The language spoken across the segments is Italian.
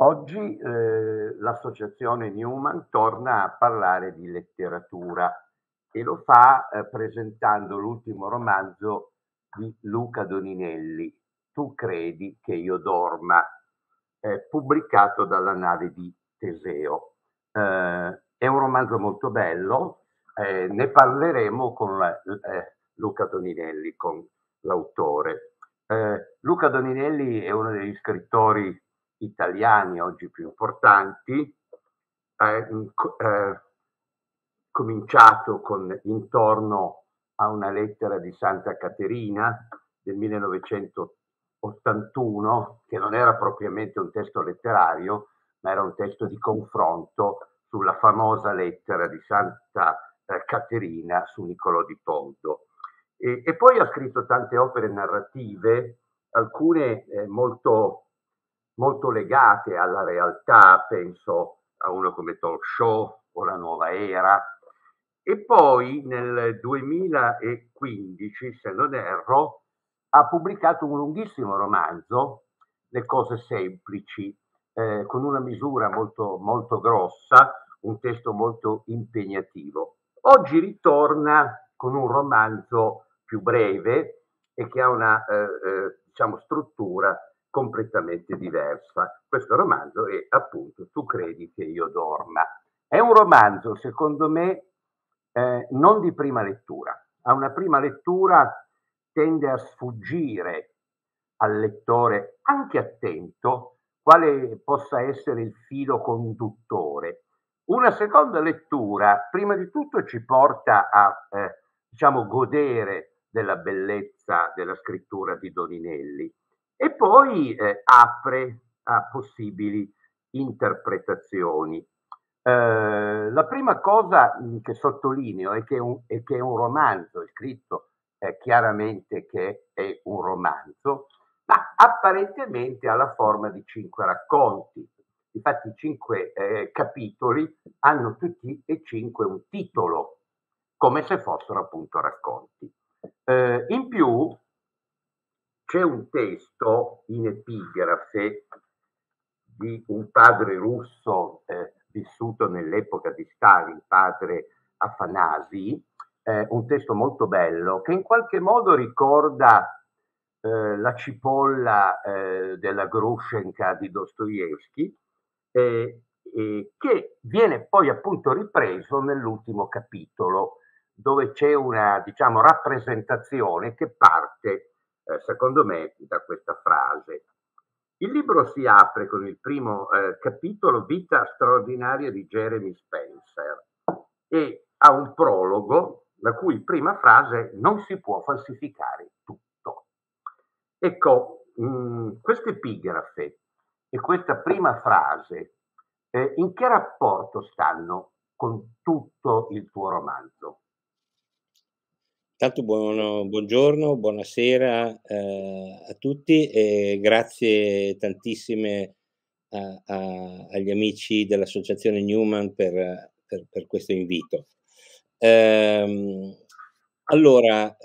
Oggi l'associazione Newman torna a parlare di letteratura e lo fa presentando l'ultimo romanzo di Luca Doninelli, Tu credi che io dorma, pubblicato dalla Nave di Teseo. È un romanzo molto bello, ne parleremo con Luca Doninelli, con l'autore. Luca Doninelli è uno degli scrittori italiani oggi più importanti, cominciato con Intorno a una lettera di Santa Caterina del 1981, che non era propriamente un testo letterario, ma era un testo di confronto sulla famosa lettera di Santa Caterina su Niccolò di Ponto. E poi ha scritto tante opere narrative, alcune molto legate alla realtà, penso a uno come Talk Show o La Nuova Era, e poi nel 2015, se non erro, ha pubblicato un lunghissimo romanzo, Le cose semplici, con una misura molto grossa, un testo molto impegnativo. Oggi ritorna con un romanzo più breve e che ha una diciamo, struttura completamente diversa. Questo romanzo è appunto Tu credi che io dorma. È un romanzo, secondo me, non di prima lettura. A una prima lettura tende a sfuggire al lettore, anche attento, quale possa essere il filo conduttore. Una seconda lettura, prima di tutto, ci porta a diciamo, godere della bellezza della scrittura di Doninelli, e poi apre a possibili interpretazioni. La prima cosa che sottolineo è che è un romanzo, è scritto chiaramente che è un romanzo, ma apparentemente ha la forma di 5 racconti. Infatti 5 capitoli hanno tutti e 5 un titolo, come se fossero appunto racconti. In più, c'è un testo in epigrafe di un padre russo vissuto nell'epoca di Stalin, padre Afanasi, un testo molto bello che in qualche modo ricorda la cipolla della Grushenka di Dostoevsky, che viene poi appunto ripreso nell'ultimo capitolo, dove c'è una diciamo, rappresentazione che parte secondo me da questa frase. Il libro si apre con il primo capitolo, Vita straordinaria di Jeremy Spencer, e ha un prologo la cui prima frase è: non si può falsificare tutto. Ecco, questa epigrafe e questa prima frase in che rapporto stanno con tutto il tuo romanzo? Tanto buongiorno, buonasera a tutti e grazie tantissime agli amici dell'Associazione Newman per questo invito. Allora,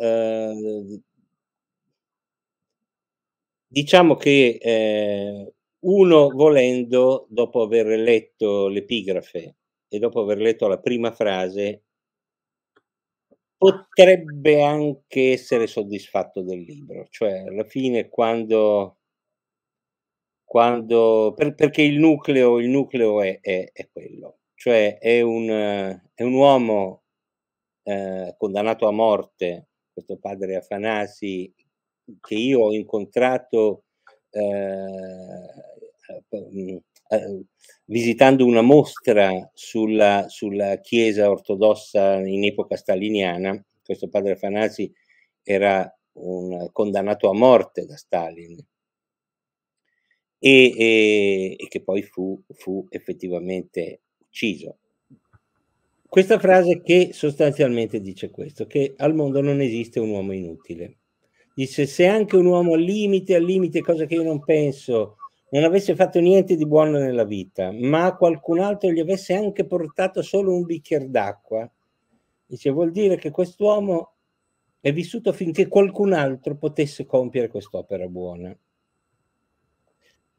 diciamo che uno, volendo, dopo aver letto l'epigrafe e dopo aver letto la prima frase, potrebbe anche essere soddisfatto del libro, cioè alla fine perché il nucleo è quello, cioè è un uomo condannato a morte, questo padre Afanasi, che io ho incontrato visitando una mostra sulla chiesa ortodossa in epoca staliniana. Questo padre Afanasi era un condannato a morte da Stalin e che poi fu effettivamente ucciso. Questa frase che sostanzialmente dice questo, che al mondo non esiste un uomo inutile. Dice: se anche un uomo al limite, cosa che io non penso, non avesse fatto niente di buono nella vita, ma qualcun altro gli avesse anche portato solo un bicchiere d'acqua, dice, vuol dire che quest'uomo è vissuto affinché qualcun altro potesse compiere quest'opera buona.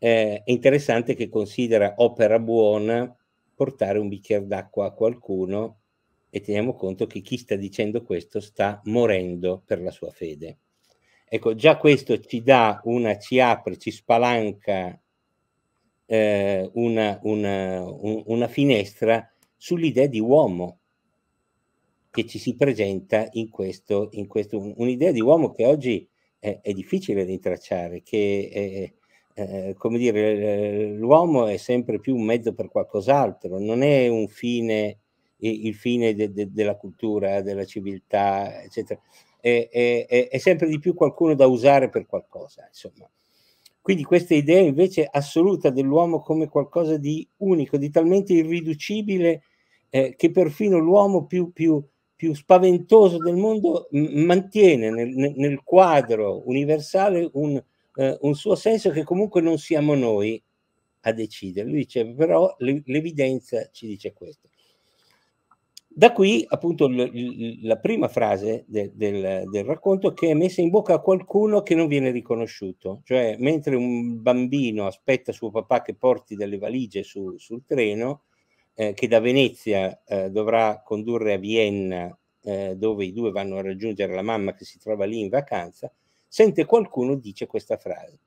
è interessante che considera opera buona portare un bicchiere d'acqua a qualcuno, e teniamo conto che chi sta dicendo questo sta morendo per la sua fede. Ecco, già questo ci dà una, ci apre, ci spalanca una finestra sull'idea di uomo che ci si presenta in questo, un'idea di uomo che oggi è difficile da intracciare, che come dire, l'uomo è sempre più un mezzo per qualcos'altro, non è un fine, il fine della cultura, della civiltà, eccetera. È sempre di più qualcuno da usare per qualcosa, insomma. Quindi questa idea invece assoluta dell'uomo come qualcosa di unico, di talmente irriducibile che perfino l'uomo più spaventoso del mondo mantiene nel quadro universale un suo senso, che comunque non siamo noi a decidere. Lui dice però l'evidenza ci dice questo. Da qui appunto la prima frase del racconto, che è messa in bocca a qualcuno che non viene riconosciuto, cioè mentre un bambino aspetta suo papà che porti delle valigie sul treno, che da Venezia dovrà condurre a Vienna, dove i due vanno a raggiungere la mamma che si trova lì in vacanza, sente qualcuno che dice questa frase,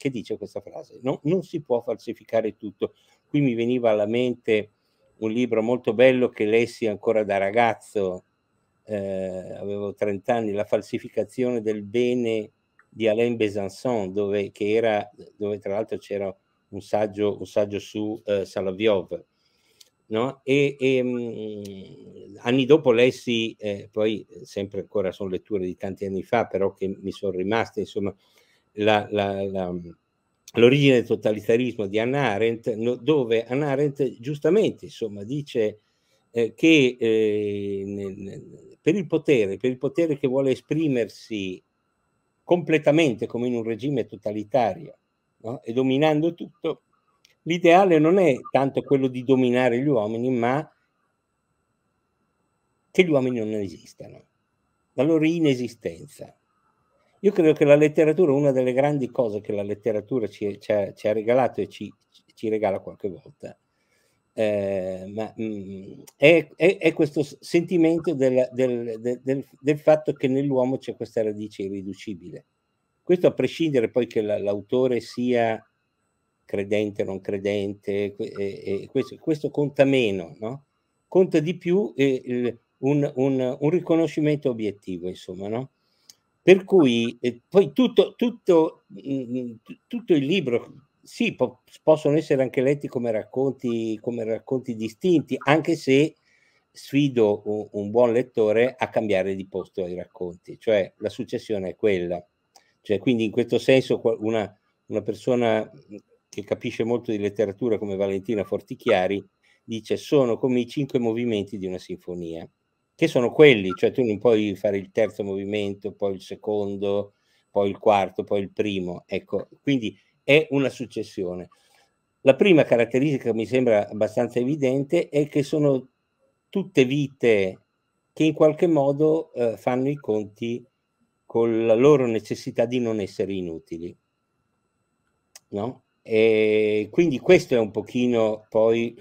no, non si può falsificare tutto. Qui mi veniva alla mente un libro molto bello che lessi ancora da ragazzo, avevo 30 anni, La falsificazione del bene di Alain Besançon, dove tra l'altro c'era un saggio su Solov'ëv, no? Anni dopo lessi, poi sempre ancora sono letture di tanti anni fa, però che mi sono rimaste, insomma, L'origine del totalitarismo di Hannah Arendt, dove Hannah Arendt giustamente, insomma, dice che per il potere che vuole esprimersi completamente come in un regime totalitario, no? E dominando tutto, l'ideale non è tanto quello di dominare gli uomini, ma che gli uomini non esistano, la loro inesistenza. Io credo che la letteratura, una delle grandi cose che la letteratura ci ha regalato e ci regala qualche volta, è questo sentimento del fatto che nell'uomo c'è questa radice irriducibile. Questo a prescindere poi che l'autore sia credente o non credente, questo conta meno, no? Conta di più un riconoscimento obiettivo, insomma, no? Per cui poi tutto il libro, sì, possono essere anche letti come racconti distinti, anche se sfido un buon lettore a cambiare di posto ai racconti, cioè la successione è quella. Cioè, quindi in questo senso una persona che capisce molto di letteratura come Valentina Fortichiari dice: sono come i 5 movimenti di una sinfonia, che sono quelli, cioè tu non puoi fare il terzo movimento, poi il secondo, poi il quarto, poi il primo, ecco, quindi è una successione. La prima caratteristica mi sembra abbastanza evidente è che sono tutte vite che in qualche modo fanno i conti con la loro necessità di non essere inutili, no? E quindi questo è un pochino poi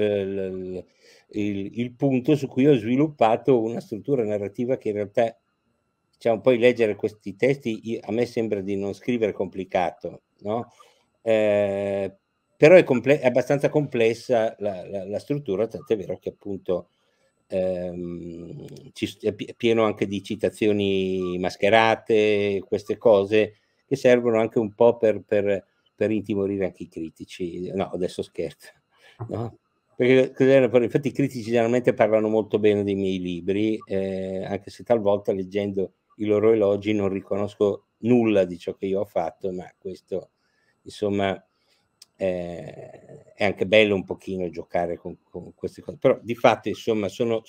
il punto su cui ho sviluppato una struttura narrativa che in realtà, diciamo, poi leggere questi testi a me sembra di non scrivere complicato, no? Però è abbastanza complessa la struttura, tant'è vero che appunto è pieno anche di citazioni mascherate, queste cose che servono anche un po' per intimorire anche i critici. No, adesso scherzo, no? Perché infatti i critici generalmente parlano molto bene dei miei libri, anche se talvolta leggendo i loro elogi non riconosco nulla di ciò che io ho fatto, ma questo, insomma, è anche bello un pochino giocare con queste cose. Però di fatto, insomma, sono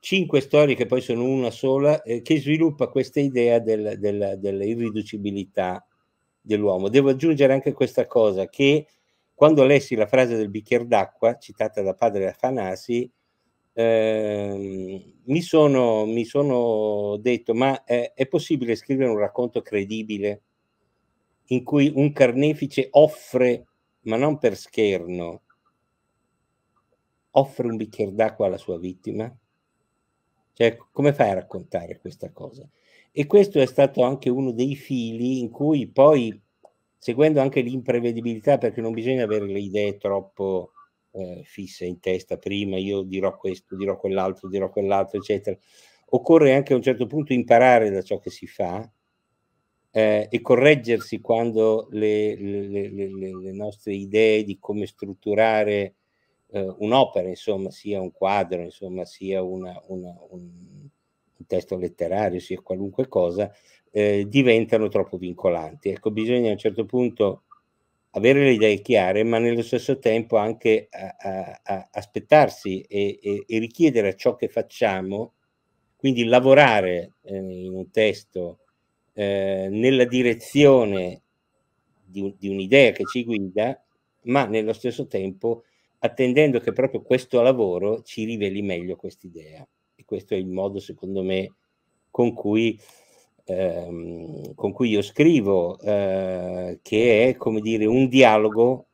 5 storie che poi sono una sola, che sviluppa questa idea dell'irriducibilità dell'uomo. Devo aggiungere anche questa cosa, che quando lessi la frase del bicchiere d'acqua citata da padre Afanasi, mi sono detto: ma è possibile scrivere un racconto credibile in cui un carnefice offre ma non per scherno, offre un bicchiere d'acqua alla sua vittima? Cioè, come fai a raccontare questa cosa? E questo è stato anche uno dei fili in cui poi, seguendo anche l'imprevedibilità, perché non bisogna avere le idee troppo fisse in testa, prima io dirò questo, dirò quell'altro, eccetera. Occorre anche a un certo punto imparare da ciò che si fa e correggersi quando le nostre idee di come strutturare un'opera, insomma, sia un quadro, insomma, sia un testo letterario, sia qualunque cosa, diventano troppo vincolanti. Ecco, bisogna a un certo punto avere le idee chiare, ma nello stesso tempo anche aspettarsi e richiedere a ciò che facciamo, quindi lavorare in un testo nella direzione di un'idea che ci guida, ma nello stesso tempo attendendo che proprio questo lavoro ci riveli meglio quest'idea. E questo è il modo, secondo me, con cui io scrivo, che è, come dire, un dialogo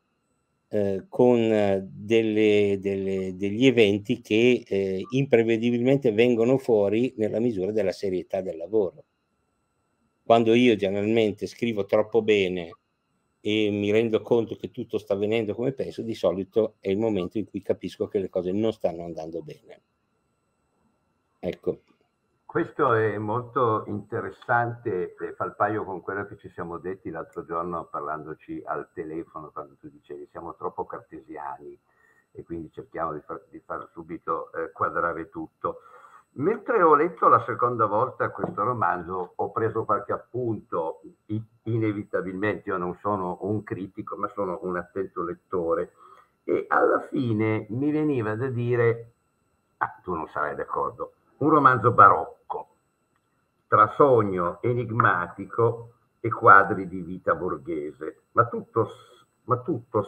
con degli eventi che imprevedibilmente vengono fuori nella misura della serietà del lavoro. Quando io generalmente scrivo troppo bene e mi rendo conto che tutto sta avvenendo come penso, di solito è il momento in cui capisco che le cose non stanno andando bene. Ecco. Questo è molto interessante, fa il paio con quello che ci siamo detti l'altro giorno parlandoci al telefono, quando tu dicevi siamo troppo cartesiani e quindi cerchiamo di far subito quadrare tutto. Mentre ho letto la seconda volta questo romanzo ho preso qualche appunto, inevitabilmente io non sono un critico ma sono un attento lettore, e alla fine mi veniva da dire, ah, tu non sarai d'accordo, un romanzo barocco, tra sogno enigmatico e quadri di vita borghese, ma tutto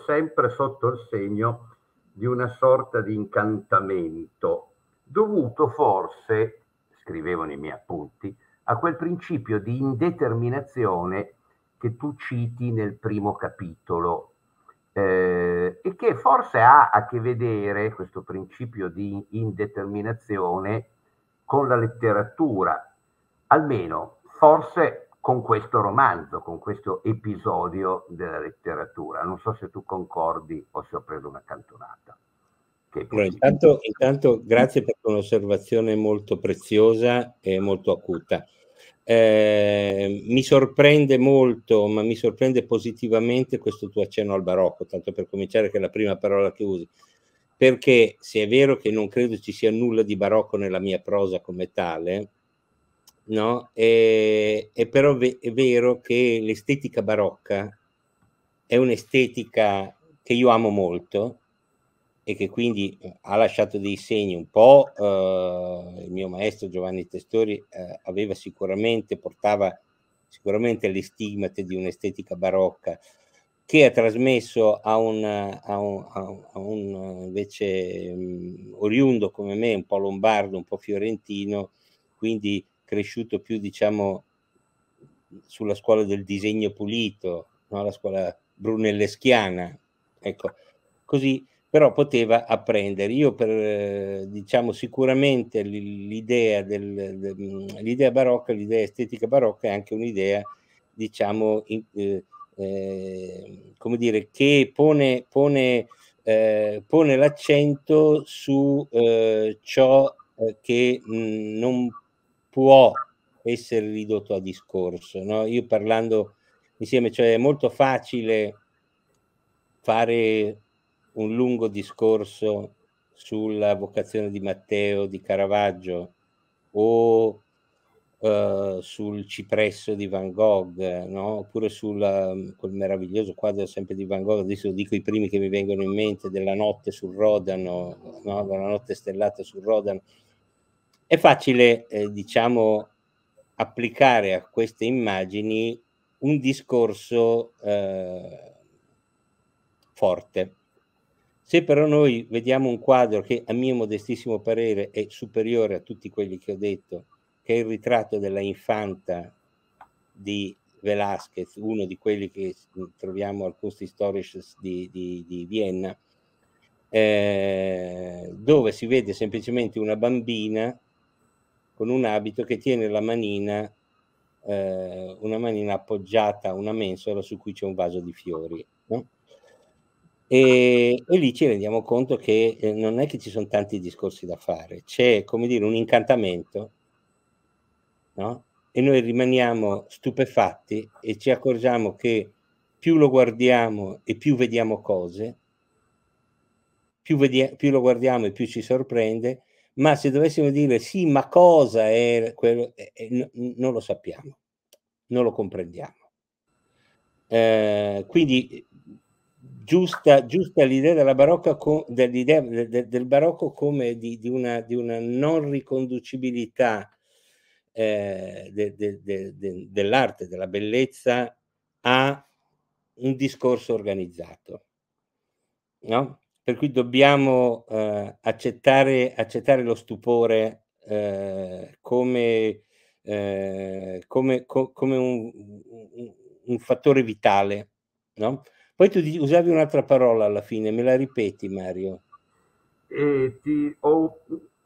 sempre sotto il segno di una sorta di incantamento, dovuto forse, scrivevo nei miei appunti, a quel principio di indeterminazione che tu citi nel primo capitolo e che forse ha a che vedere, questo principio di indeterminazione, con la letteratura, almeno forse con questo romanzo, con questo episodio della letteratura. Non so se tu concordi o se ho preso una cantonata. Allora, intanto grazie per un'osservazione molto preziosa e molto acuta. Mi sorprende molto, ma mi sorprende positivamente questo tuo accenno al barocco, tanto per cominciare che è la prima parola che usi, perché se è vero che non credo ci sia nulla di barocco nella mia prosa come tale, no? È però vero che l'estetica barocca è un'estetica che io amo molto, e che quindi ha lasciato dei segni un po', il mio maestro Giovanni Testori aveva sicuramente, portava sicuramente le stigmate di un'estetica barocca, che ha trasmesso a un invece oriundo come me, un po' lombardo, un po' fiorentino, quindi cresciuto più diciamo sulla scuola del disegno pulito, no? La scuola brunelleschiana, ecco, così però poteva apprendere. Io per, diciamo, sicuramente l'idea barocca, l'idea estetica barocca è anche un'idea, diciamo, come dire, che pone l'accento su ciò che non può essere ridotto a discorso, no? Io parlando insieme, cioè è molto facile fare un lungo discorso sulla vocazione di Matteo di Caravaggio o sul cipresso di Van Gogh, no? Oppure sul quel meraviglioso quadro sempre di Van Gogh, adesso dico i primi che mi vengono in mente, della notte sul Rodano, no? Della notte stellata sul Rodano. È facile, diciamo, applicare a queste immagini un discorso forte. Se però noi vediamo un quadro che a mio modestissimo parere è superiore a tutti quelli che ho detto, che è il ritratto della infanta di Velázquez, uno di quelli che troviamo al Kunsthistorisches di Vienna, dove si vede semplicemente una bambina con un abito che tiene la manina, una manina appoggiata a una mensola su cui c'è un vaso di fiori, no? E lì ci rendiamo conto che non è che ci sono tanti discorsi da fare, c'è, come dire, un incantamento, no? E noi rimaniamo stupefatti e ci accorgiamo che più lo guardiamo e più vediamo cose, più lo guardiamo e più ci sorprende, ma se dovessimo dire sì, ma cosa è quello, non lo sappiamo, non lo comprendiamo. Quindi giusta l'idea della barocca, dell'idea del barocco come di una non riconducibilità dell'arte, della bellezza a un discorso organizzato, no? Per cui dobbiamo accettare lo stupore come un fattore vitale, no? Poi tu usavi un'altra parola alla fine, me la ripeti, Mario?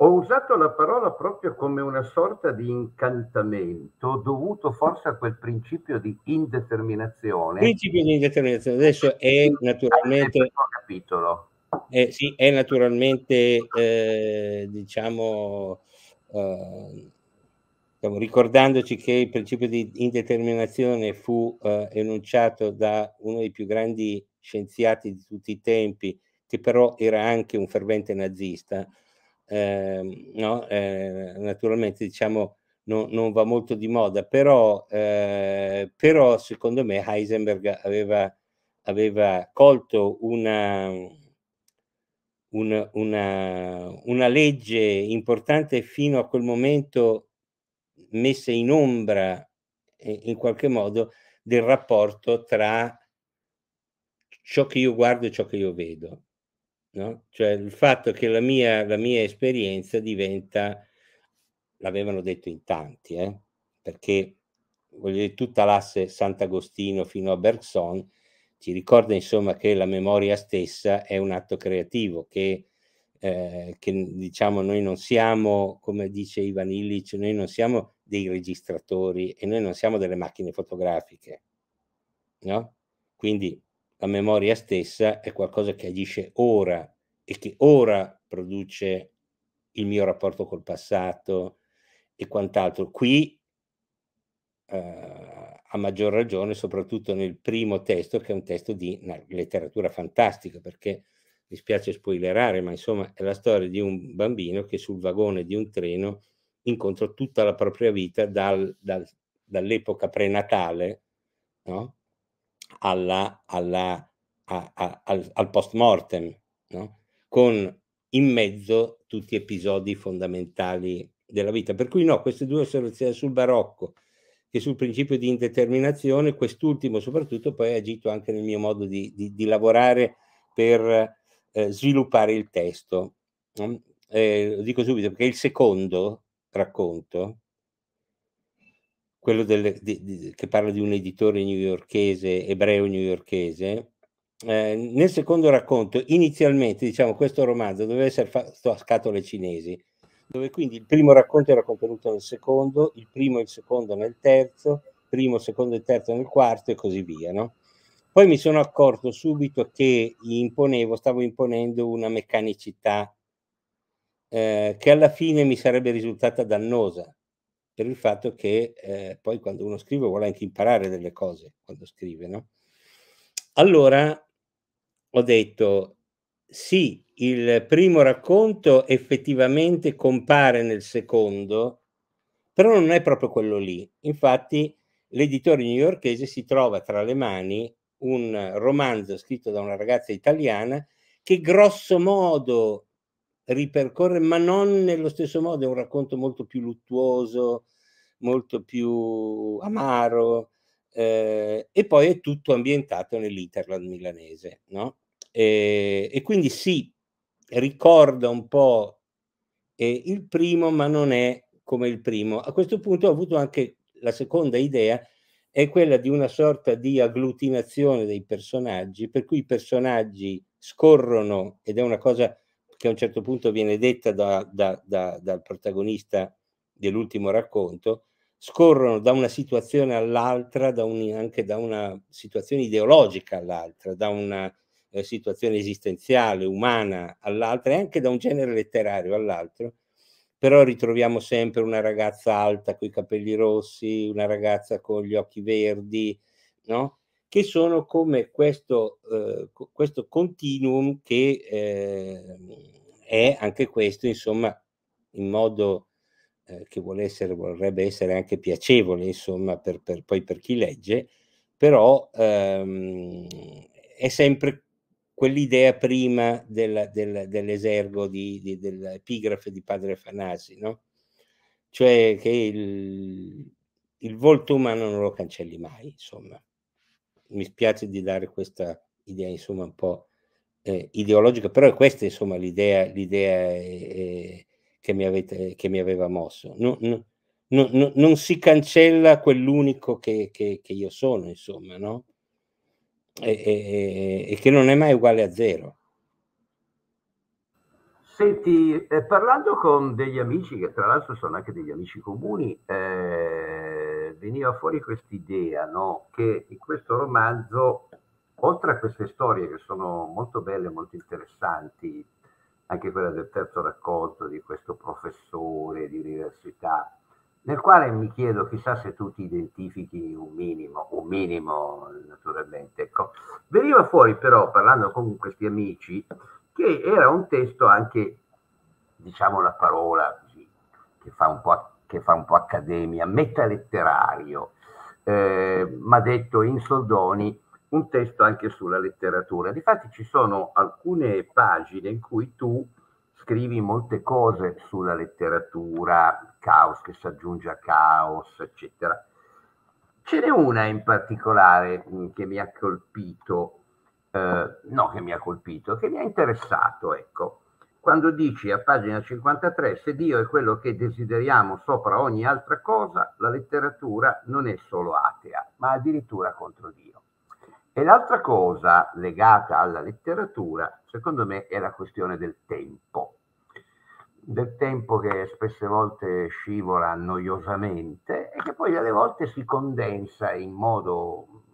Ho usato la parola proprio come una sorta di incantamento dovuto forse a quel principio di indeterminazione. Principio di indeterminazione, adesso è naturalmente... Il capitolo. Sì, è naturalmente diciamo, ricordandoci che il principio di indeterminazione fu enunciato da uno dei più grandi scienziati di tutti i tempi, che però era anche un fervente nazista, no? Naturalmente, diciamo, non va molto di moda, però secondo me Heisenberg aveva colto una legge importante fino a quel momento messa in ombra in qualche modo del rapporto tra ciò che io guardo e ciò che io vedo, no? Cioè il fatto che la mia esperienza diventa, l'avevano detto in tanti, perché voglio dire, tutta l'asse Sant'Agostino fino a Bergson ci ricorda insomma che la memoria stessa è un atto creativo, che diciamo noi non siamo, come dice Ivan Illich, noi non siamo dei registratori e noi non siamo delle macchine fotografiche, no? Quindi la memoria stessa è qualcosa che agisce ora e che ora produce il mio rapporto col passato e quant'altro. Qui a maggior ragione, soprattutto nel primo testo, che è un testo di una letteratura fantastica, perché mi spiace spoilerare, ma insomma è la storia di un bambino che sul vagone di un treno incontra tutta la propria vita dall'epoca prenatale, no? al post mortem, no? Con in mezzo tutti episodi fondamentali della vita. Per cui no, queste due osservazioni sul barocco che sul principio di indeterminazione, quest'ultimo soprattutto poi ha agito anche nel mio modo di lavorare per sviluppare il testo. Lo dico subito perché il secondo racconto, quello che parla di un editore newyorkese, ebreo newyorkese, nel secondo racconto inizialmente, diciamo, questo romanzo doveva essere fatto a scatole cinesi, dove quindi il primo racconto era contenuto nel secondo, il primo e il secondo nel terzo, primo, secondo e terzo nel quarto e così via, no? Poi mi sono accorto subito che stavo imponendo una meccanicità che alla fine mi sarebbe risultata dannosa, per il fatto che poi quando uno scrive vuole anche imparare delle cose quando scrive, no? Allora ho detto sì, il primo racconto effettivamente compare nel secondo, però non è proprio quello lì. Infatti l'editore newyorkese si trova tra le mani un romanzo scritto da una ragazza italiana che grosso modo ripercorre, ma non nello stesso modo, è un racconto molto più luttuoso, molto più amaro, e poi è tutto ambientato nell'Hinterland milanese, no? E quindi sì, ricorda un po' il primo, ma non è come il primo. A questo punto ho avuto anche la seconda idea è quella di una sorta di agglutinazione dei personaggi, per cui i personaggi scorrono, ed è una cosa che a un certo punto viene detta dal protagonista dell'ultimo racconto, scorrono da una situazione all'altra, anche da una situazione ideologica all'altra, da una situazione esistenziale, umana all'altra, e anche da un genere letterario all'altro, però ritroviamo sempre una ragazza alta coi capelli rossi, una ragazza con gli occhi verdi, no? Che sono come questo continuum che è anche questo, insomma, in modo che vorrebbe essere anche piacevole, insomma, per chi legge, però è sempre quell'idea prima dell'esergo dell'epigrafe di padre Afanasi, no? Cioè che il volto umano non lo cancelli mai, insomma. Mi spiace di dare questa idea, insomma, un po' ideologica, però è questa, insomma, l'idea che mi aveva mosso. Non si cancella quell'unico che io sono, insomma, no? E che non è mai uguale a zero. Senti, parlando con degli amici, che tra l'altro sono anche degli amici comuni, veniva fuori quest'idea, no? Che in questo romanzo, oltre a queste storie che sono molto belle, molto interessanti, anche quella del terzo racconto di questo professore di università, nel quale mi chiedo, chissà se tu ti identifichi un minimo naturalmente, ecco. Veniva fuori però, parlando con questi amici, che era un testo anche, diciamo la parola, sì, che fa un po' accademia, metaletterario, ma detto in soldoni, un testo anche sulla letteratura. Difatti ci sono alcune pagine in cui tu scrivi molte cose sulla letteratura, caos che si aggiunge a caos, eccetera. Ce n'è una in particolare che mi ha colpito, che mi ha interessato, ecco. Quando dici a pagina 53, se Dio è quello che desideriamo sopra ogni altra cosa, la letteratura non è solo atea, ma addirittura contro Dio. E l'altra cosa legata alla letteratura, secondo me, è la questione del tempo che spesse volte scivola noiosamente e che poi alle volte si condensa in modo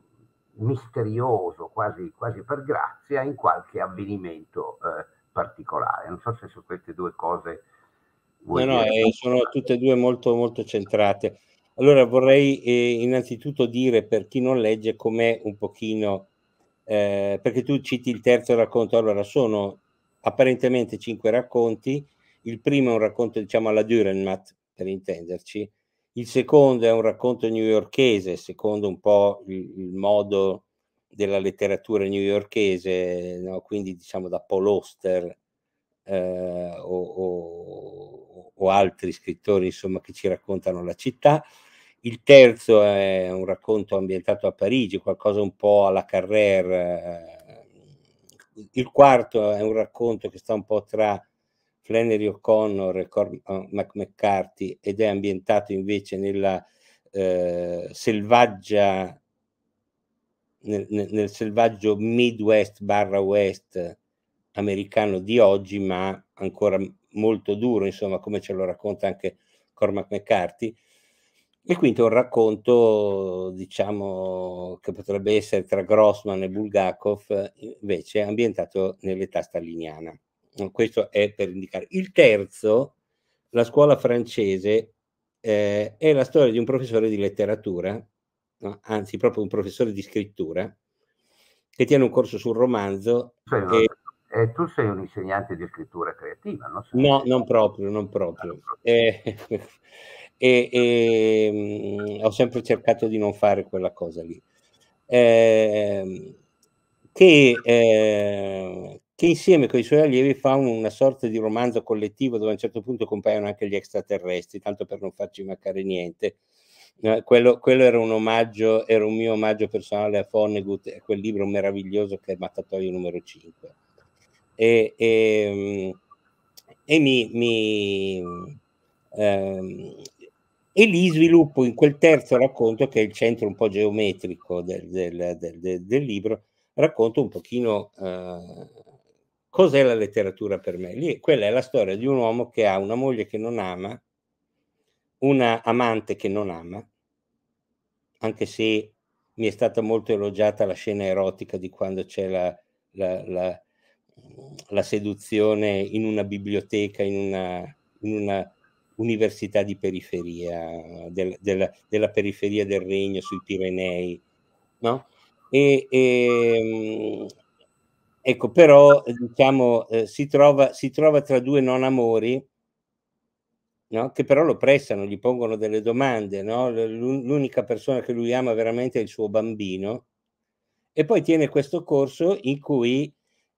misterioso, quasi per grazia, in qualche avvenimento particolare. Non so se su queste due cose vuoi dire. Sono tutte e due molto, molto centrate. Allora vorrei innanzitutto dire, per chi non legge, com'è un pochino, perché tu citi il terzo racconto. Allora sono apparentemente 5 racconti. Il primo è un racconto, diciamo, alla Dürrenmatt, per intenderci. Il secondo è un racconto newyorkese, secondo un po' il modo della letteratura newyorkese, no? Quindi diciamo da Paul Auster o altri scrittori, insomma, che ci raccontano la città. Il terzo è un racconto ambientato a Parigi, qualcosa un po' alla Carrère. Il quarto è un racconto che sta un po' tra Flannery O'Connor e Cormac McCarthy ed è ambientato invece nel selvaggio Midwest/West americano di oggi, ma ancora molto duro, insomma, come ce lo racconta anche Cormac McCarthy. E quindi è un racconto, diciamo, che potrebbe essere tra Grossman e Bulgakov, invece ambientato nell'età staliniana. Questo è per indicare. Il terzo, la scuola francese, è la storia di un professore di letteratura, no? Anzi proprio un professore di scrittura, che tiene un corso sul romanzo. E tu sei un insegnante di scrittura creativa, no? No, non proprio. Ho sempre cercato di non fare quella cosa lì. Che insieme con i suoi allievi fa una sorta di romanzo collettivo dove a un certo punto compaiono anche gli extraterrestri, tanto per non farci mancare niente. Quello era un omaggio, era un mio omaggio personale a Vonnegut, a quel libro meraviglioso che è Mattatoio numero 5. E e lì sviluppo in quel terzo racconto, che è il centro un po' geometrico del libro, racconto un pochino cos'è la letteratura per me. Lì, quella è la storia di un uomo che ha una moglie che non ama, una amante che non ama, anche se mi è stata molto elogiata la scena erotica di quando c'è la seduzione in una biblioteca, in una università di periferia, della periferia del regno sui Pirenei, no? Ecco, però diciamo si trova tra due non amori, no? Che però lo pressano, gli pongono delle domande, no? L'unica persona che lui ama veramente è il suo bambino, e poi tiene questo corso in cui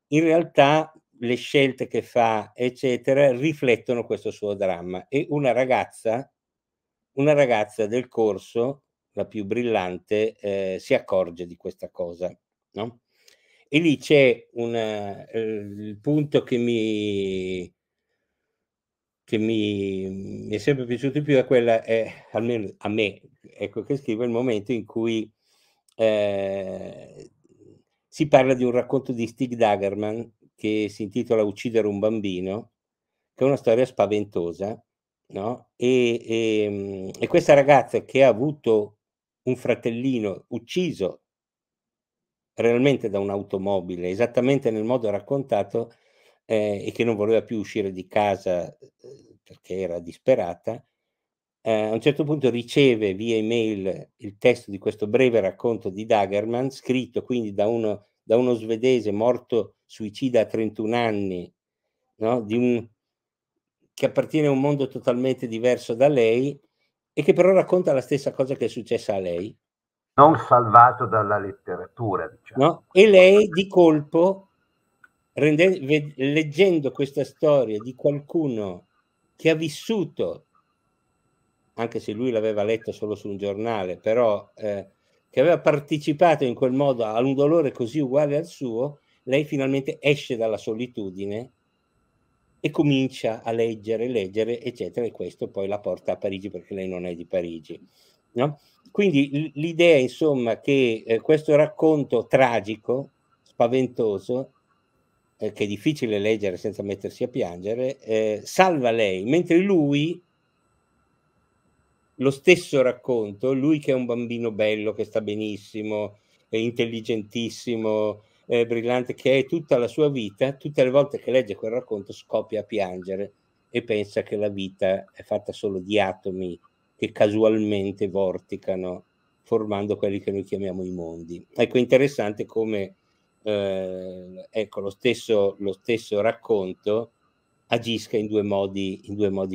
in realtà le scelte che fa, eccetera, riflettono questo suo dramma. E una ragazza del corso, la più brillante, si accorge di questa cosa, no? E lì c'è il punto che mi è sempre piaciuto di più, è quella, almeno a me, ecco, che scrivo il momento in cui si parla di un racconto di Stig Dagerman che si intitola Uccidere un bambino, che è una storia spaventosa, no? E questa ragazza che ha avuto un fratellino ucciso realmente da un'automobile, esattamente nel modo raccontato, e che non voleva più uscire di casa perché era disperata, a un certo punto riceve via email il testo di questo breve racconto di Dagerman, scritto quindi da uno svedese morto suicida a 31 anni, no? Che appartiene a un mondo totalmente diverso da lei, e che però racconta la stessa cosa che è successa a lei. Non salvato dalla letteratura, diciamo. No? E lei di colpo, leggendo questa storia di qualcuno che ha vissuto, anche se lui l'aveva letta solo su un giornale, però che aveva partecipato in quel modo a un dolore così uguale al suo, lei finalmente esce dalla solitudine e comincia a leggere, eccetera, e questo poi la porta a Parigi, perché lei non è di Parigi, no? Quindi l'idea, insomma, che questo racconto tragico, spaventoso, che è difficile leggere senza mettersi a piangere, salva lei, mentre lui, lo stesso racconto, lui che è un bambino bello, che sta benissimo, è intelligentissimo, brillante, che è tutta la sua vita, tutte le volte che legge quel racconto scoppia a piangere e pensa che la vita è fatta solo di atomi che casualmente vorticano, formando quelli che noi chiamiamo i mondi. Ecco, interessante come ecco, lo stesso racconto agisca in due modi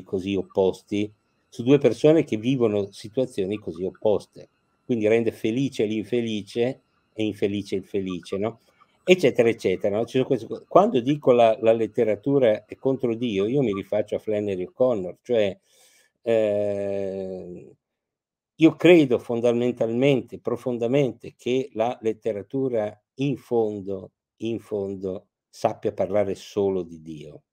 così opposti, su due persone che vivono situazioni così opposte, quindi rende felice l'infelice e infelice il felice, no? Eccetera, eccetera, no? Quando dico la letteratura è contro Dio, io mi rifaccio a Flannery O'Connor, cioè io credo fondamentalmente, profondamente, che la letteratura in fondo sappia parlare solo di Dio.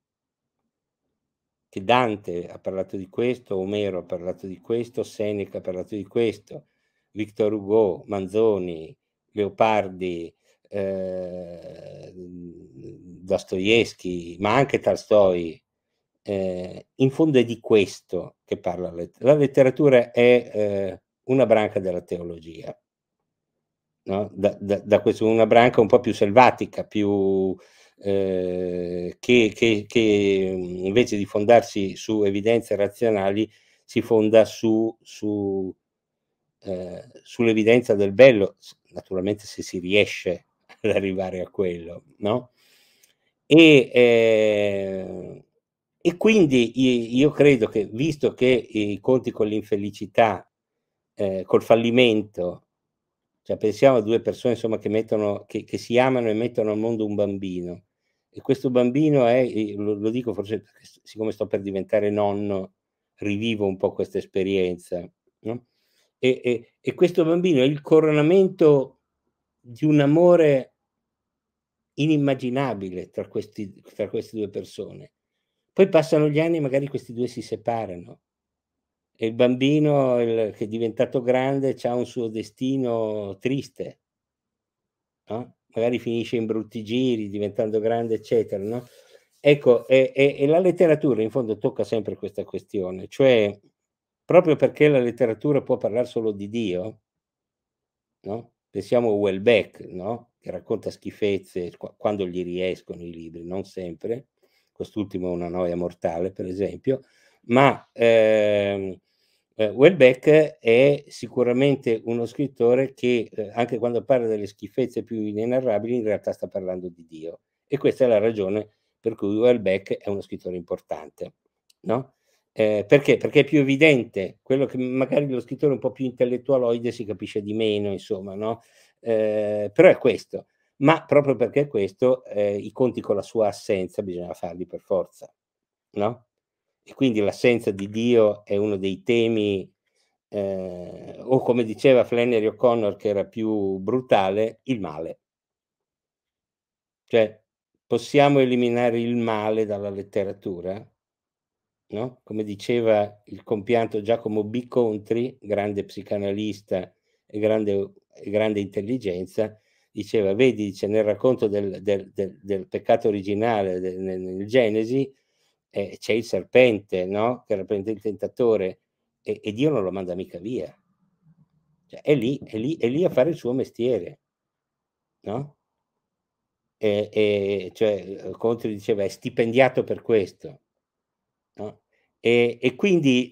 Che Dante ha parlato di questo, Omero ha parlato di questo, Seneca ha parlato di questo, Victor Hugo, Manzoni, Leopardi, Dostoevsky, ma anche Tolstoi. In fondo è di questo che parla la letteratura, è una branca della teologia, no? Da questo, una branca un po' più selvatica, più che invece di fondarsi su evidenze razionali si fonda sull'evidenza del bello, naturalmente se si riesce ad arrivare a quello, no? E quindi io credo che, visto che i conti con l'infelicità, col fallimento, cioè pensiamo a due persone, insomma, che si amano e mettono al mondo un bambino, e questo bambino è, lo dico forse siccome sto per diventare nonno, rivivo un po' questa esperienza, no? E questo bambino è il coronamento di un amore inimmaginabile tra queste due persone. Poi passano gli anni e magari questi due si separano, e il bambino che è diventato grande ha un suo destino triste, no? Magari finisce in brutti giri diventando grande, eccetera, no? Ecco, e la letteratura in fondo tocca sempre questa questione, cioè proprio perché la letteratura può parlare solo di Dio, no? Pensiamo a Houellebecq, no? Che racconta schifezze quando gli riescono i libri, non sempre, quest'ultimo è Una noia mortale per esempio, ma Houellebecq è sicuramente uno scrittore che anche quando parla delle schifezze più inenarrabili in realtà sta parlando di Dio, e questa è la ragione per cui Houellebecq è uno scrittore importante, no? Perché? Perché è più evidente quello che magari lo scrittore un po' più intellettualoide si capisce di meno, insomma, no? Però è questo, ma proprio perché è questo i conti con la sua assenza bisogna farli per forza, no? E quindi l'assenza di Dio è uno dei temi, o come diceva Flannery O'Connor, che era più brutale, il male. Cioè, possiamo eliminare il male dalla letteratura? No? Come diceva il compianto Giacomo Bicontri, grande psicanalista e grande intelligenza, diceva, vedi, dice, nel racconto del peccato originale, nel Genesi, c'è il serpente, no? Che rappresenta il tentatore, e Dio non lo manda mica via, cioè, è lì a fare il suo mestiere, no? Cioè, Contri diceva, è stipendiato per questo, no? E quindi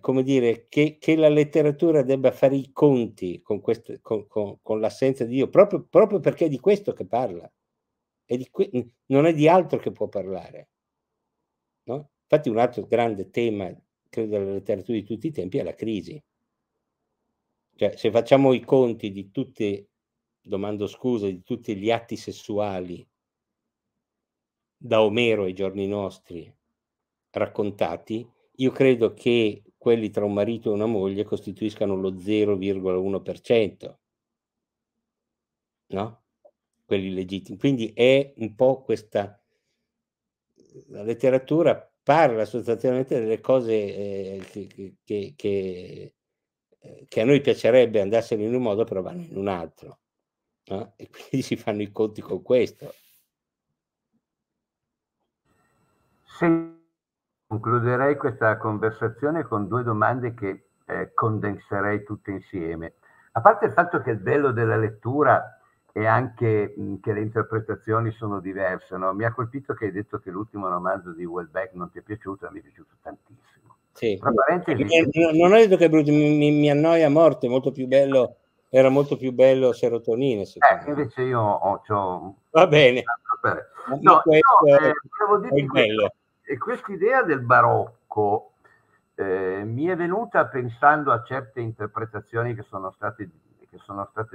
come dire che la letteratura debba fare i conti con l'assenza di Dio, proprio perché è di questo che parla. Non è di altro che può parlare, no? Infatti un altro grande tema, credo, della letteratura di tutti i tempi è la crisi. Cioè, se facciamo i conti di tutti, domando scusa, di tutti gli atti sessuali da Omero ai giorni nostri raccontati, io credo che quelli tra un marito e una moglie costituiscano lo 0,1%, no? Quelli legittimi. Quindi è un po' questa, la letteratura parla sostanzialmente delle cose che a noi piacerebbe andassero in un modo, però vanno in un altro, no? E quindi si fanno i conti con questo. Sì, concluderei questa conversazione con due domande che condenserei tutte insieme. A parte il fatto che il bello della lettura e anche che le interpretazioni sono diverse, no? Mi ha colpito che hai detto che l'ultimo romanzo di Houellebecq non ti è piaciuto, mi è piaciuto tantissimo. Sì. Non ho detto che è brutto, mi annoia a morte, molto più bello, era molto più bello Serotonina. Invece io ho... Va bene. No, devo dire che questa idea del barocco mi è venuta pensando a certe interpretazioni che sono state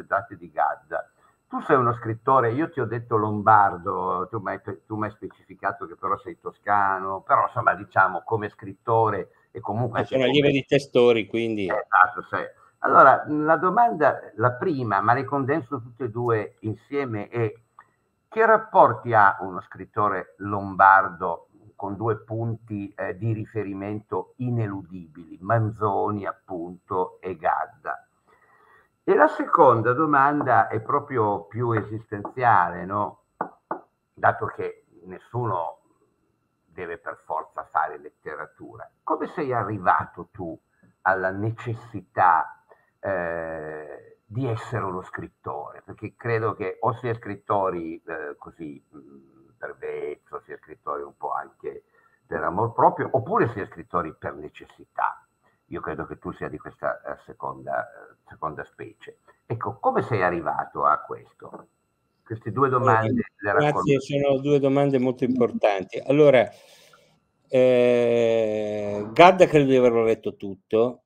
date di Gadda. Tu sei uno scrittore, io ti ho detto lombardo, tu mi hai specificato che però sei toscano, però insomma diciamo come scrittore e comunque... Sono allievo di Testori, quindi... Esatto, sei. Allora, la domanda, la prima, ma le condenso tutte e due insieme, è che rapporti ha uno scrittore lombardo con due punti di riferimento ineludibili, Manzoni appunto e Gadda? E la seconda domanda è proprio più esistenziale, no? Dato che nessuno deve per forza fare letteratura. Come sei arrivato tu alla necessità di essere uno scrittore? Perché credo che o si è scrittori così per vezzo, si è scrittori un po' anche per amor proprio, oppure si è scrittori per necessità. Io credo che tu sia di questa seconda specie. Ecco, come sei arrivato a questo? Queste due domande. Grazie, sono due domande molto importanti. Allora, Gadda credo di averlo letto tutto,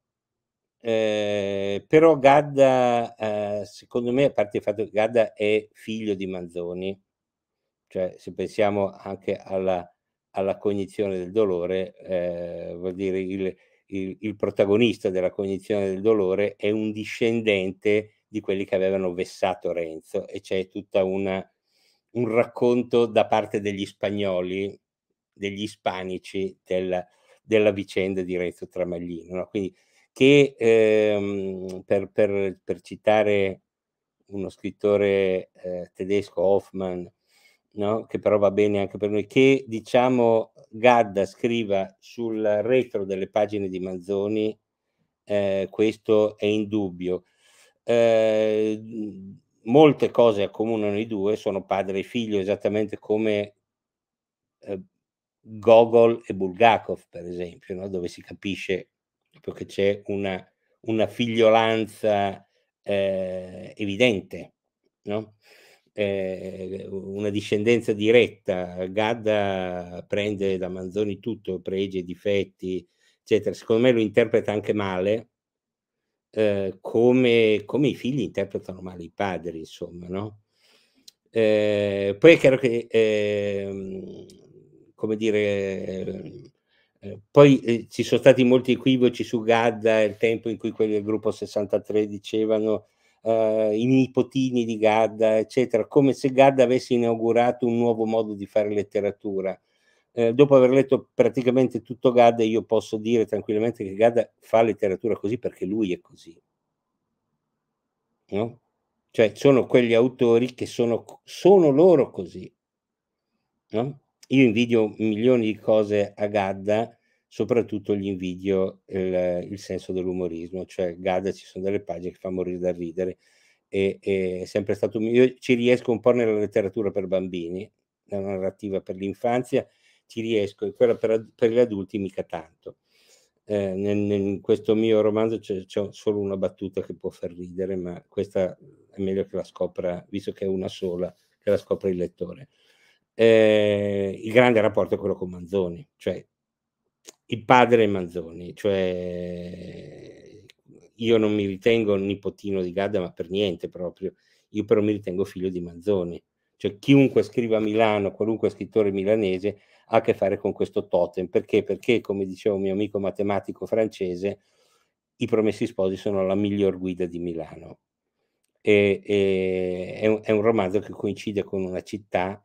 però Gadda, secondo me, a parte il fatto che Gadda è figlio di Manzoni, cioè se pensiamo anche alla cognizione del dolore, vuol dire il protagonista della cognizione del dolore è un discendente di quelli che avevano vessato Renzo, e c'è tutta un racconto da parte degli spagnoli, degli ispanici, della vicenda di Renzo Tramaglino, no? Quindi, che per citare uno scrittore tedesco, Hoffmann, no? Che però va bene anche per noi, che diciamo Gadda scriva sul retro delle pagine di Manzoni, questo è indubbio. Molte cose accomunano i due, sono padre e figlio, esattamente come Gogol e Bulgakov, per esempio, no? Dove si capisce che c'è una figliolanza evidente, no? Una discendenza diretta. Gadda prende da Manzoni tutto, pregi e difetti, eccetera. Secondo me lo interpreta anche male, come i figli interpretano male i padri, insomma, no? Poi è chiaro che come dire, poi ci sono stati molti equivoci su Gadda, il tempo in cui quelli del gruppo 63 dicevano i nipotini di Gadda, eccetera, come se Gadda avesse inaugurato un nuovo modo di fare letteratura. Dopo aver letto praticamente tutto Gadda, io posso dire tranquillamente che Gadda fa letteratura così perché lui è così, no? Cioè sono quegli autori che sono loro così, no? Io invidio milioni di cose a Gadda, soprattutto gli invidio il senso dell'umorismo, cioè Gadda ci sono delle pagine che fa morire da ridere, e è sempre stato, io ci riesco un po' nella letteratura per bambini, nella narrativa per l'infanzia, ci riesco, e quella per gli adulti mica tanto. In questo mio romanzo c'è solo una battuta che può far ridere, ma questa è meglio che la scopra, visto che è una sola, che la scopra il lettore. Il grande rapporto è quello con Manzoni, cioè il padre e Manzoni, cioè io non mi ritengo nipotino di Gadda, ma per niente proprio, io però mi ritengo figlio di Manzoni. Cioè chiunque scriva a Milano, qualunque scrittore milanese, ha a che fare con questo totem. Perché? Perché, come diceva un mio amico matematico francese, I Promessi Sposi sono la miglior guida di Milano. È un romanzo che coincide con una città,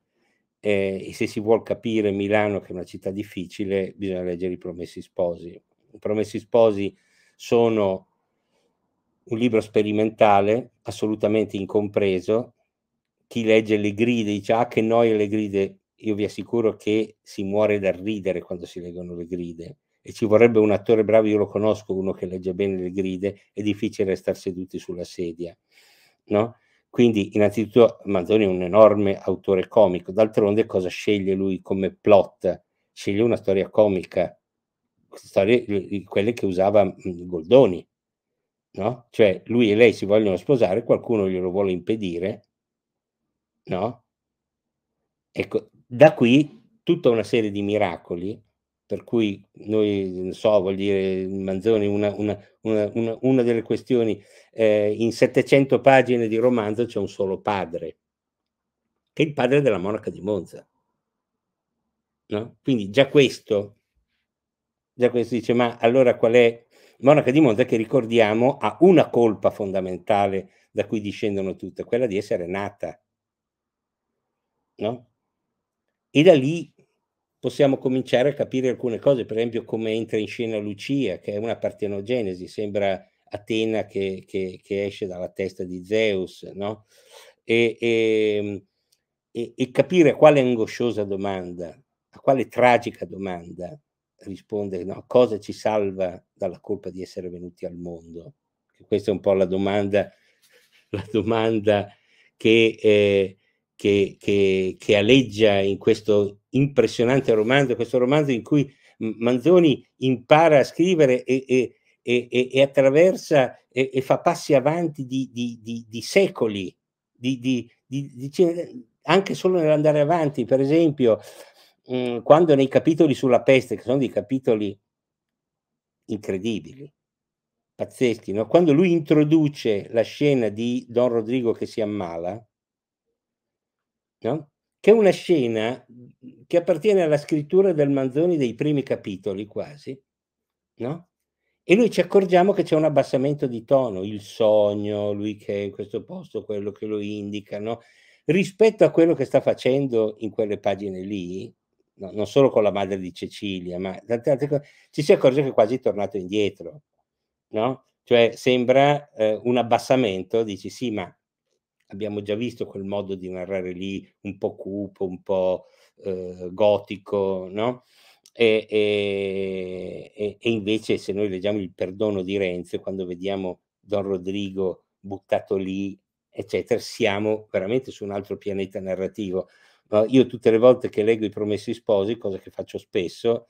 e se si vuol capire Milano, che è una città difficile, bisogna leggere I Promessi Sposi. I Promessi Sposi sono un libro sperimentale, assolutamente incompreso. Chi legge le gride dice ah che noia le gride, io vi assicuro che si muore dal ridere quando si leggono le gride, e ci vorrebbe un attore bravo, io lo conosco uno che legge bene le gride, è difficile stare seduti sulla sedia, no? Quindi innanzitutto Manzoni è un enorme autore comico, d'altronde cosa sceglie lui come plot? Sceglie una storia comica, storie, quelle che usava Goldoni, no? Cioè lui e lei si vogliono sposare, qualcuno glielo vuole impedire, no? Ecco, da qui tutta una serie di miracoli, per cui noi, non so, vuol dire Manzoni, una delle questioni, in 700 pagine di romanzo c'è un solo padre, che è il padre della monaca di Monza, no? Quindi già questo dice, ma allora qual è? Monaca di Monza, che ricordiamo ha una colpa fondamentale da cui discendono tutte, quella di essere nata, no? E da lì possiamo cominciare a capire alcune cose, per esempio come entra in scena Lucia, che è una partenogenesi, sembra Atena che esce dalla testa di Zeus, no? E capire a quale angosciosa domanda, a quale tragica domanda risponde, no? Cosa ci salva dalla colpa di essere venuti al mondo? Questa è un po' la domanda che aleggia in questo impressionante romanzo, questo romanzo in cui Manzoni impara a scrivere e attraversa e fa passi avanti di secoli, anche solo nell'andare avanti. Per esempio, quando nei capitoli sulla peste, che sono dei capitoli incredibili, pazzeschi, no? Quando lui introduce la scena di Don Rodrigo che si ammala, no? Che è una scena che appartiene alla scrittura del Manzoni dei primi capitoli quasi, no? E noi ci accorgiamo che c'è un abbassamento di tono, il sogno, lui che è in questo posto, quello che lo indica, no? Rispetto a quello che sta facendo in quelle pagine lì, no, non solo con la madre di Cecilia, ma tante altre cose, ci si accorge che è quasi tornato indietro, no? Cioè sembra un abbassamento, dici sì, ma abbiamo già visto quel modo di narrare lì, un po' cupo, un po' gotico, no? E invece se noi leggiamo il perdono di Renzo, quando vediamo Don Rodrigo buttato lì, eccetera, siamo veramente su un altro pianeta narrativo. Io tutte le volte che leggo I Promessi Sposi, cosa che faccio spesso,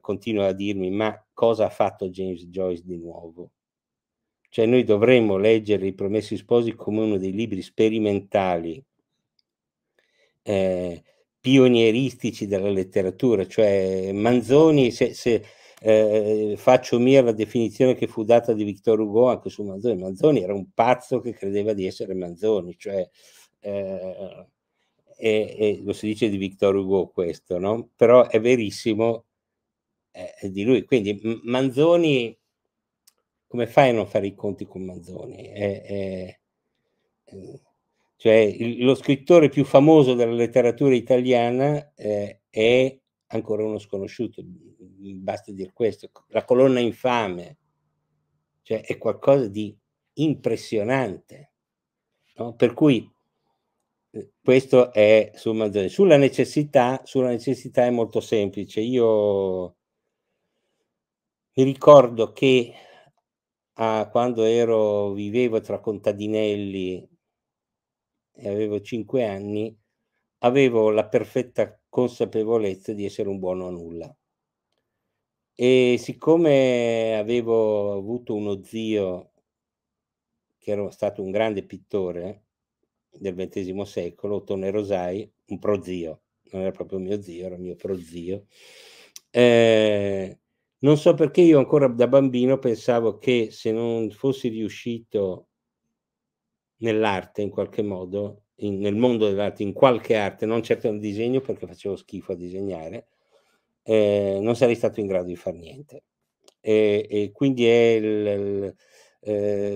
continuo a dirmi, ma cosa ha fatto James Joyce di nuovo? Cioè noi dovremmo leggere I Promessi Sposi come uno dei libri sperimentali, pionieristici della letteratura, cioè Manzoni, se faccio mia la definizione che fu data di Victor Hugo anche su Manzoni, Manzoni era un pazzo che credeva di essere Manzoni, cioè lo si dice di Victor Hugo questo, no? Però è verissimo di lui, quindi Manzoni, come fai a non fare i conti con Manzoni? Cioè lo scrittore più famoso della letteratura italiana è ancora uno sconosciuto, basta dire questo. La colonna infame, cioè è qualcosa di impressionante, no? Per cui questo è su Manzoni. Sulla necessità è molto semplice. Io mi ricordo che quando vivevo tra contadinelli e avevo 5 anni, avevo la perfetta consapevolezza di essere un buono a nulla, e siccome avevo avuto uno zio che era stato un grande pittore del XX secolo, Ottone Rosai, un prozio, non era proprio mio zio, era mio prozio, non so perché io ancora da bambino pensavo che se non fossi riuscito nell'arte in qualche modo, nel mondo dell'arte, in qualche arte, non certo nel disegno perché facevo schifo a disegnare, non sarei stato in grado di far niente. E quindi è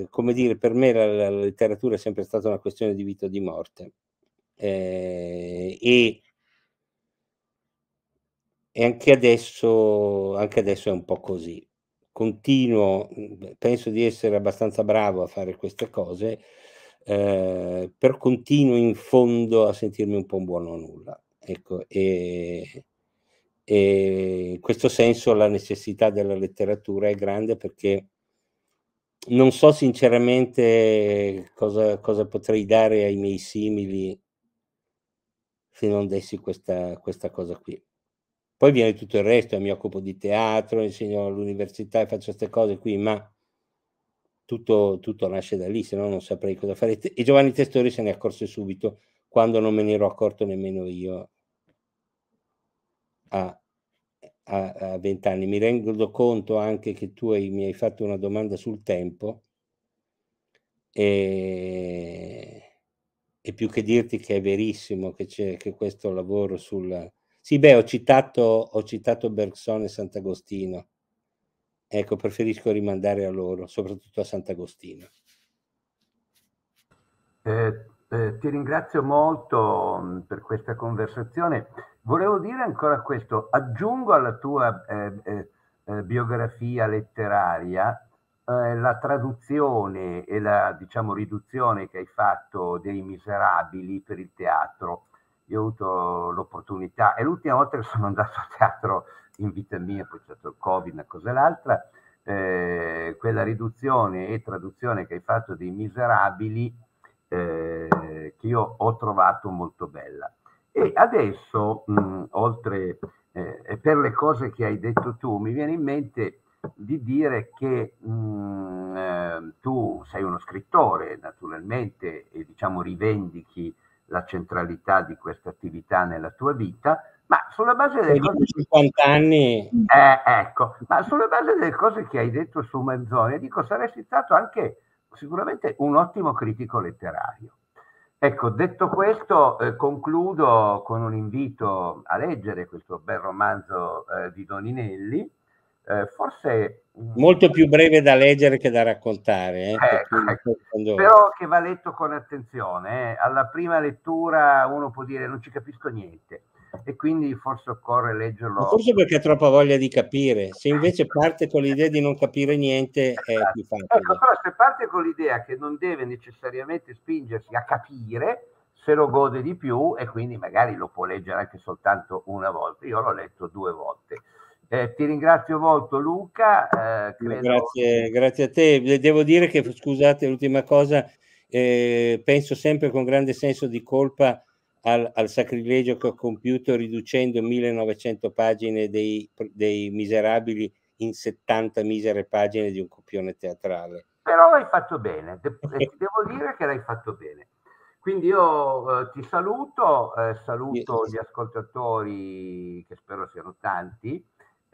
come dire, per me la letteratura è sempre stata una questione di vita o di morte, e anche adesso è un po' così. Continuo, penso di essere abbastanza bravo a fare queste cose, però continuo in fondo a sentirmi un po' un buono a nulla, ecco, e in questo senso la necessità della letteratura è grande, perché non so sinceramente cosa potrei dare ai miei simili se non dessi questa cosa qui. Poi viene tutto il resto, mi occupo di teatro, insegno all'università e faccio queste cose qui, ma tutto nasce da lì, se no non saprei cosa fare. E Giovanni Testori se ne accorse subito, quando non me ne ero accorto nemmeno io a 20 anni. Mi rendo conto anche che mi hai fatto una domanda sul tempo, e più che dirti che è verissimo che questo lavoro sul... Sì, beh, ho citato Bergson e Sant'Agostino. Ecco, preferisco rimandare a loro, soprattutto a Sant'Agostino. Ti ringrazio molto per questa conversazione. Volevo dire ancora questo, aggiungo alla tua biografia letteraria la traduzione e la, diciamo, riduzione che hai fatto dei Miserabili per il teatro. Io ho avuto l'opportunità, è l'ultima volta che sono andato a teatro in vita mia, poi c'è stato il Covid, una cosa e l'altra, quella riduzione e traduzione che hai fatto dei Miserabili, che io ho trovato molto bella. E adesso, oltre per le cose che hai detto tu, mi viene in mente di dire che tu sei uno scrittore, naturalmente, e diciamo rivendichi la centralità di questa attività nella tua vita, ma sulla base delle cose 50 anni. Ecco, ma sulla base delle cose che hai detto su Manzoni, dico, saresti stato anche sicuramente un ottimo critico letterario. Ecco, detto questo, concludo con un invito a leggere questo bel romanzo di Doninelli, forse molto più breve da leggere che da raccontare, però che va letto con attenzione. Alla prima lettura uno può dire non ci capisco niente, e quindi forse occorre leggerlo. Ma forse perché ha troppa voglia di capire, se invece parte con l'idea di non capire niente è più facile. Ecco, però se parte con l'idea che non deve necessariamente spingersi a capire, se lo gode di più e quindi magari lo può leggere anche soltanto una volta. Io l'ho letto 2 volte. Ti ringrazio molto Luca. Credo... Grazie a te. Devo dire che, scusate, l'ultima cosa, penso sempre con grande senso di colpa al sacrilegio che ho compiuto riducendo 1900 pagine dei Miserabili in 70 misere pagine di un copione teatrale. Però l'hai fatto bene, devo dire che l'hai fatto bene. Quindi io ti saluto, saluto gli ascoltatori, che spero siano tanti,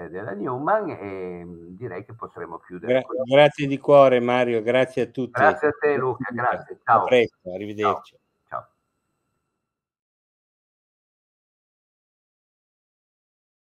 della Newman, e direi che potremo chiudere. Grazie di cuore Mario, grazie a tutti. Grazie a te Luca, grazie, ciao. A presto, arrivederci. Ciao.